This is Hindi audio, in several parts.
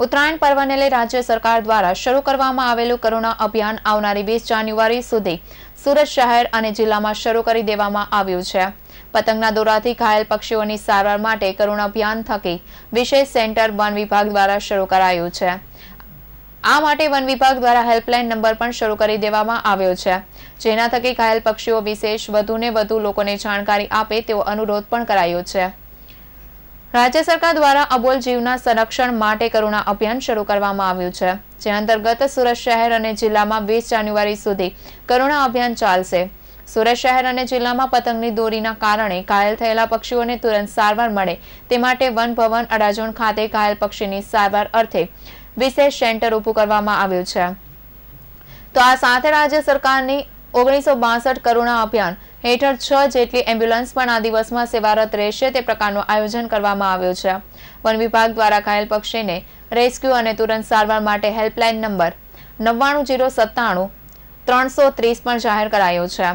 उत्तरायण पर्वने लई राज्य सरकार द्वारा शुरू करवामां आवेलुं करुणा अभियान आवनारी 20 जान्युआरी सुधी सूरत शहर अने जिल्लामां शुरू करी देवामां आव्युं छे। पतंगना दौराथी घायल पक्षीओनी सारवार माटे करुणा अभियान थकी विशेष सेंटर वन विभाग द्वारा शुरू करायुं छे। आ माटे वन विभाग द्वारा हेल्पलाइन नंबर पण शुरू करी देवामां आव्यो छे, जेना थकी घायल पक्षीओ विशेष वधुने वधु लोकोने जाणकारी आपे तेवो अनुरोध पण करायो छे। राज्य सरकार द्वारा अबोल जीवना संरक्षण माटे करुणा अभियान शुरू करवामां आव्युं छे, जे अंतर्गत सूरत शहर अने जिल्लामां 20 जान्युआरी सुधी करुणा अभियान चालशे। सूरत शहर अने जिल्लामां पतंगनी दोरीना कारणे घायल थयेला पक्षीओने तुरंत सारवार मळे ते माटे वन भवन अडाजण खाते घायल पक्षीनी सारवार अर्थे विशेष सेंटर ઊભું કરવામાં આવ્યું છે। તો આ સાથે રાજ્ય સરકારની 1962 કરુણા અભિયાન હેઠળ 6 જેટલી એમ્બ્યુલન્સ પણ આ દિવસમાં સેવારત રહેશે તે પ્રકારનું આયોજન કરવામાં આવ્યું છે। વન વિભાગ દ્વારા ઘાયલ પક્ષીને રેસ્ક્યુ અને તુરંત સારવાર માટે હેલ્પલાઇન નંબર 99097 330 પણ જાહેર કરાયો છે।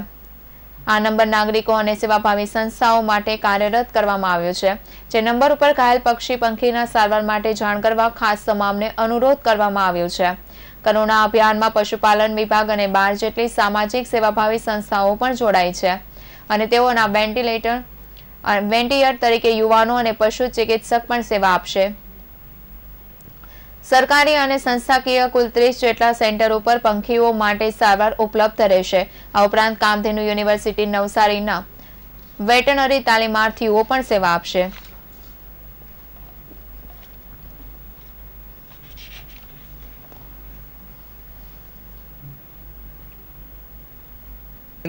आ नंबर नागरिकों और सेवाभावी संस्थाओं माटे कार्यरत करवामां आव्यो छे, जे नंबर पर घायल पक्षी पंखीना सारवार माटे जाण करवा खास तमामने अनुरोध करवामां आव्यो छे। करुणा अभियान में पशुपालन विभाग अने 12 जेटली सामाजिक सेवाभावी संस्थाओं पण जोड़ाई छे अने तेओना वेंटिलेटर तरीके युवानों अने पशु चिकित्सक पण सेवा आपशे। सरकारी अने संस्थाकीय कुल 30 जेटला सेंटरो पर पंखीओ माटे सारवार उपलब्ध रहेशे। आ उपरांत कामधेनु यूनिवर्सिटी नवसारीना वेटनरी तालीमार्थीओ पण सेवा आपशे।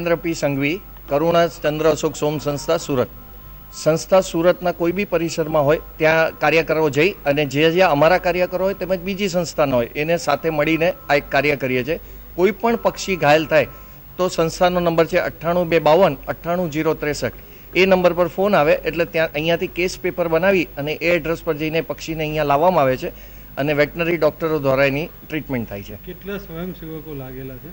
इंद्र पी संघवी करुणा चंद्र अशोक सोम संस्था सूरत। संस्था सूरतना कोई भी परिसर में होय त्यां कार्यकरो जई अने जे जे अमारा कार्यकरो होय तेमज बीजी संस्थाना होय एने साथे मळीने आ एक कार्य करीए छीए। कोई पण पक्षी घायल थाय तो संस्थानो नंबर छे 98 252 98 0 63। ए नंबर पर फोन आवे एटले त्यां अहींयाथी केस पेपर बनावी अने ए एड्रेस पर जईने पक्षीने अहींया लाववामां आवे छे अने वेटनरी डॉक्टरो द्वारा एनी ट्रीटमेंट थाय छे। केटला स्वयंसेवको लागेला छे?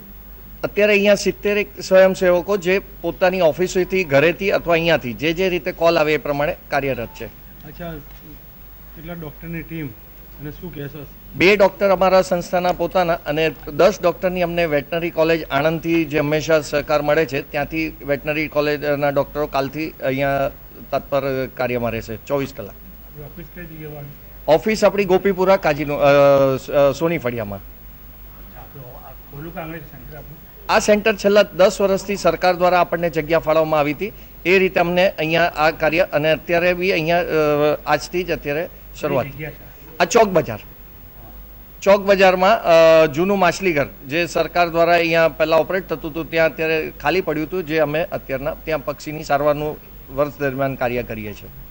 अत्यारे अहींया 70 स्वयंसेवको जे पोतानी ऑफिसेथी घरेथी अथवा अहींयाथी जे रीते कॉल आवे ए प्रमाणे कार्यरत छे। अच्छा, કેટલા ડોક્ટરની ટીમ અને શું કહેશો? 2 ડોક્ટર અમારા સંસ્થાના પોતાના અને 10 ડોક્ટરની અમને વેટરનરી કોલેજ આણંદથી જે હંમેશા સહકાર મળે છે ત્યાંથી વેટરનરી કોલેજના ડોક્ટરો કાલથી અહીંયા તત્પર કાર્યમાં રહેશે 24 કલાક। ઓફિસ કઈ જગ્યાએ? ઓફિસ આપણી ગોપીપુરા કાજીનો સોની ફળિયામાં। ઓલું કાંગળે સંઘ આપો आ सेंटर छेल्ला 10 वर्षथी सरकार द्वारा आपने जगह फाळववामां आवी हती ए रीते अमने अहींया आ कार्य अने अत्यारे बी अहींया आजथी ज अत्यारे शरूआत। आ चौक बजार में जूनू माछलीघर जे सरकार द्वारा अहींया पहेला ऑपरेट थतुं हतुं त्यां अत्यारे खाली पड्युं हतुं, जे अमे अत्यारना त्यां पक्षीनी सारवारनुं वर्ष दरमियान कार्य करीए छीए।